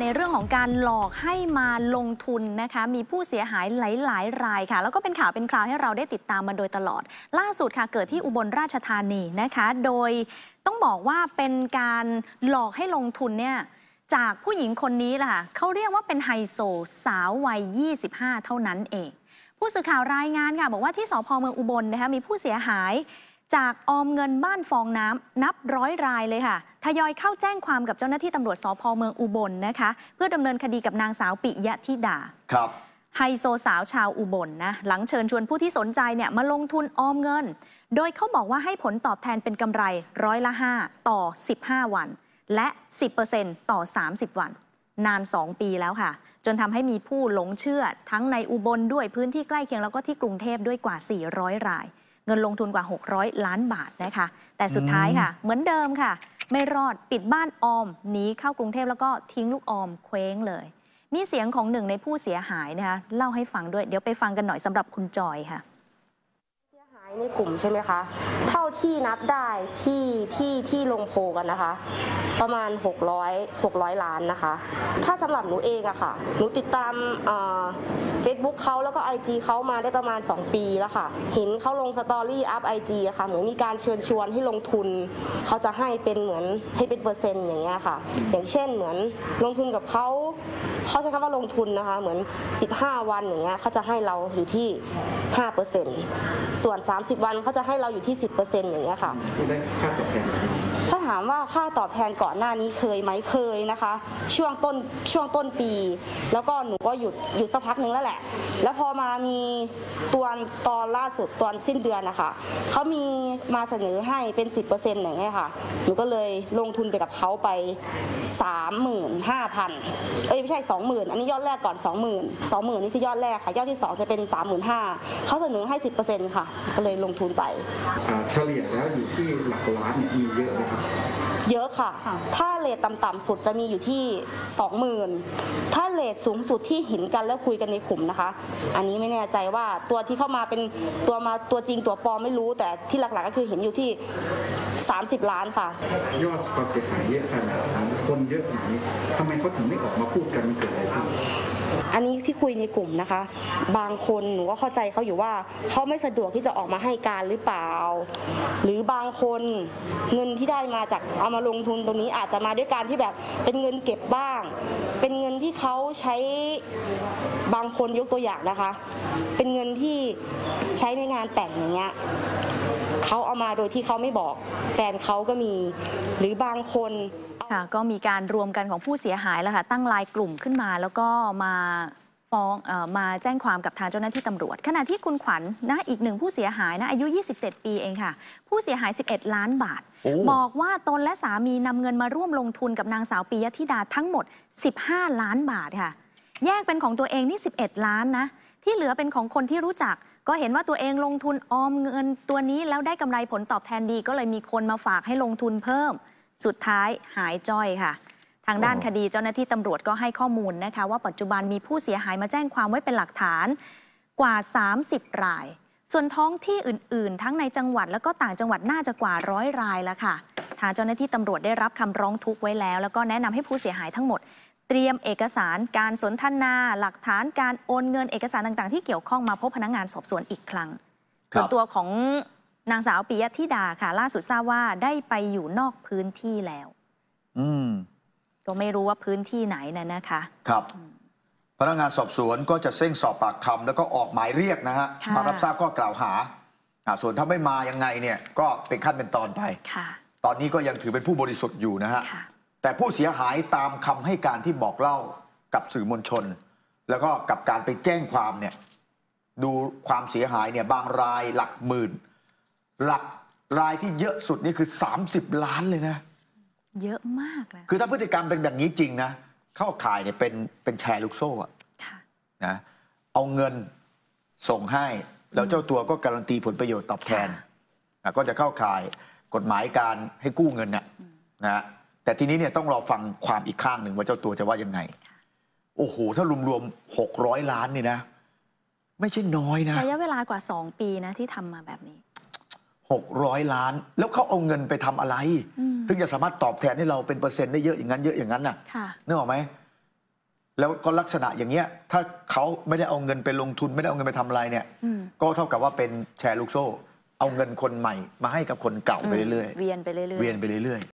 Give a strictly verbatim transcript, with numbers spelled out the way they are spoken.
ในเรื่องของการหลอกให้มาลงทุนนะคะมีผู้เสียหายหลายๆรายค่ะแล้วก็เป็นข่าวเป็นคราวให้เราได้ติดตามมาโดยตลอดล่าสุดค่ะเกิดที่อุบลราชธานีนะคะโดยต้องบอกว่าเป็นการหลอกให้ลงทุนเนี่ยจากผู้หญิงคนนี้ล่ะเขาเรียกว่าเป็นไฮโซสาววัยยี่สิบห้าเท่านั้นเองผู้สื่อข่าวรายงานค่ะบอกว่าที่สภเมืองอุบลนะคะมีผู้เสียหายจากออมเงินบ้านฟองน้ำนับร้อยรายเลยค่ะทยอยเข้าแจ้งความกับเจ้าหน้าที่ตำรวจสภเมืองอุบล น, นะคะเพื่อดำเนินคดีกับนางสาวปิยะธิดาครับไฮโซสาวชาวอุบล น, นะหลังเชิญชวนผู้ที่สนใจเนี่ยมาลงทุนออมเงินโดยเขาบอกว่าให้ผลตอบแทนเป็นกำไรร้อยละห้าต่อสิบห้าวันและ สิบเปอร์เซ็นต์ ต่อสามสิบวันนานสองปีแล้วค่ะจนทำให้มีผู้หลงเชื่อทั้งในอุบล ด้วยพื้นที่ใกล้เคียงแล้วก็ที่กรุงเทพด้วยกว่าสี่ร้อยรายเงินลงทุนกว่าหกร้อยล้านบาทนะคะแต่สุดท้ายค่ะเหมือนเดิมค่ะไม่รอดปิดบ้านออมหนีเข้ากรุงเทพแล้วก็ทิ้งลูกออมเคว้งเลยมีเสียงของหนึ่งในผู้เสียหายนะคะเล่าให้ฟังด้วยเดี๋ยวไปฟังกันหน่อยสำหรับคุณจอยค่ะเสียหายในกลุ่มใช่ไหมคะเท่าที่นับได้ที่ที่ที่ลงโพกันนะคะประมาณหกร้อยล้านนะคะถ้าสำหรับหนูเองอะค่ะหนูติดตามเฟซบุ๊กเขาแล้วก็ ไอ จี เขามาได้ประมาณสองปีแล้วค่ะเห็นเขาลงสตอรี่อัพ ไอ จี อะค่ะเหมือนมีการเชิญชวนให้ลงทุนเขาจะให้เป็นเหมือนให้เป็นเปอร์เซ็นต์อย่างเงี้ยค่ะอย่างเช่นเหมือนลงทุนกับเขาเขาใช้คำว่าลงทุนนะคะเหมือนสิบห้าวันอย่างเงี้ยเขาจะให้เราอยู่ที่ ห้าเปอร์เซ็นต์ ส่วนสามสิบวันเขาจะให้เราอยู่ที่ สิบเปอร์เซ็นต์ อย่างเงี้ยค่ะถ้าถามว่าค่าตอบแทนก่อนหน้านี้เคยไหมเคยนะคะช่วงต้นช่วงต้นปีแล้วก็หนูก็หยุดหยุดสักพักหนึ่งแล้วแหละแล้วพอมามีตัวตอนล่าสุดตอนสิ้นเดือนนะคะเขามีมาเสนอให้เป็น สิบเปอร์เซ็นต์ อย่างเงี้ยค่ะหนูก็เลยลงทุนไปกับเขาไป สามหมื่นห้าพัน เอ้ยไม่ใช่ สองหมื่น อันนี้ยอดแรกก่อน สองหมื่น สองหมื่น นี่คือยอดแรกค่ะยอดที่สองจะเป็น สามหมื่นห้าพัน เขาเสนอให้ สิบเปอร์เซ็นต์ ค่ะก็เลยลงทุนไปเฉลี่ยแล้วอยู่ที่หลักล้านเนี่ยมีเยอะไหมครับเยอะค่ะถ้าเรทต่ำๆสุดจะมีอยู่ที่ สองหมื่น ถ้าเรทสูงสุดที่เห็นกันแล้วคุยกันในกลุ่มนะคะอันนี้ไม่แน่ใจว่าตัวที่เข้ามาเป็นตัวมาตัวจริงตัวปลอมไม่รู้แต่ที่หลักๆก็คือเห็นอยู่ที่สามสิบล้านค่ะยอดความเสียหายเยอะขนาดนั้นคนเยอะขนาดนี้ทำไมเขาถึงไม่ออกมาพูดกันมันเกิดอะไรขึ้นอันนี้ที่คุยในกลุ่มนะคะบางคนหนูก็เข้าใจเขาอยู่ว่าเขาไม่สะดวกที่จะออกมาให้การหรือเปล่าหรือบางคนเงินที่ได้มาจากเอามาลงทุนตรงนี้อาจจะมาด้วยการที่แบบเป็นเงินเก็บบ้างเป็นเงินที่เขาใช้บางคนยกตัวอย่างนะคะเป็นเงินที่ใช้ในงานแต่งอย่างเงี้ยเขาเอามาโดยที่เขาไม่บอกแฟนเขาก็มีหรือบางคนก็มีการรวมกันของผู้เสียหายแล้วค่ะตั้งไลน์กลุ่มขึ้นมาแล้วก็มาฟ้องมาแจ้งความกับทางเจ้าหน้าที่ตำรวจขณะที่คุณขวัญ นะอีกหนึ่งผู้เสียหายนะอายุยี่สิบเจ็ดปีเองค่ะผู้เสียหายสิบเอ็ดล้านบาทบอกว่าตนและสามีนำเงินมาร่วมลงทุนกับนางสาวปิยะธิดาทั้งหมดสิบห้าล้านบาทค่ะแยกเป็นของตัวเองนี่สิบเอ็ดล้านนะที่เหลือเป็นของคนที่รู้จักก็เห็นว่าตัวเองลงทุนออมเงินตัวนี้แล้วได้กำไรผลตอบแทนดีก็เลยมีคนมาฝากให้ลงทุนเพิ่มสุดท้ายหายจ้อยค่ะทางด้านคดีเจ้าหน้าที่ตำรวจก็ให้ข้อมูลนะคะว่าปัจจุบันมีผู้เสียหายมาแจ้งความไว้เป็นหลักฐานกว่าสามสิบรายส่วนท้องที่อื่นๆทั้งในจังหวัดแล้วก็ต่างจังหวัดน่าจะกว่าร้อยรายแล้วค่ะทางเจ้าหน้าที่ตำรวจได้รับคำร้องทุกข์ไว้แล้วแล้วก็แนะนำให้ผู้เสียหายทั้งหมดเตรียมเอกสารการสนทนาหลักฐานการโอนเงินเอกสารต่างๆที่เกี่ยวข้องมาพบพนักงานสอบสวนอีกครั้งส่วนตัวของนางสาวปิยะธิดาค่ะล่าสุดทราบว่าได้ไปอยู่นอกพื้นที่แล้วอืมก็ไม่รู้ว่าพื้นที่ไหนน่ะนะคะครับพนักงานสอบสวนก็จะเร่งสอบปากคำแล้วก็ออกหมายเรียกนะฮะมารับทราบข้อกล่าวหาส่วนถ้าไม่มายังไงเนี่ยก็เป็นขั้นเป็นตอนไปค่ะตอนนี้ก็ยังถือเป็นผู้บริสุทธิ์อยู่นะฮะแต่ผู้เสียหายตามคำให้การที่บอกเล่ากับสื่อมวลชนแล้วก็กับการไปแจ้งความเนี่ยดูความเสียหายเนี่ยบางรายหลักหมื่นหลักรายที่เยอะสุดนี่คือสามสิบล้านเลยนะเยอะมากนะคือถ้าพฤติกรรมเป็นแบบนี้จริงนะเข้าข่ายเนี่ยเป็นเป็นแชร์ลูกโซ่อะนะเอาเงินส่งให้แล้วเจ้าตัวก็การันตีผลประโยชน์ตอบแทนนะก็จะเข้าข่ายกฎหมายการให้กู้เงินเนี่ยนะแต่ทีนี้เนี่ยต้องรอฟังความอีกข้างหนึ่งว่าเจ้าตัวจะว่ายังไงโอ้โหถ้ารวมๆหกร้อยล้านนี่นะไม่ใช่น้อยนะระยะเวลากว่าสองปีนะที่ทำมาแบบนี้หกร้อยล้านแล้วเขาเอาเงินไปทำอะไรถึงจะสามารถตอบแทนให้เราเป็นเปอร์เซ็นต์ได้เยอะอย่างนั้นเยอะอย่างนั้นน่ะนึกออกไหม แล้วก็ลักษณะอย่างเงี้ยถ้าเขาไม่ได้เอาเงินไปลงทุนไม่ได้เอาเงินไปทำอะไรเนี่ยก็เท่ากับว่าเป็นแชร์ลูกโซ่เอาเงินคนใหม่มาให้กับคนเก่าไปเรื่อยๆเวียนไปเรื่อยๆเวียนไปเรื่อยๆ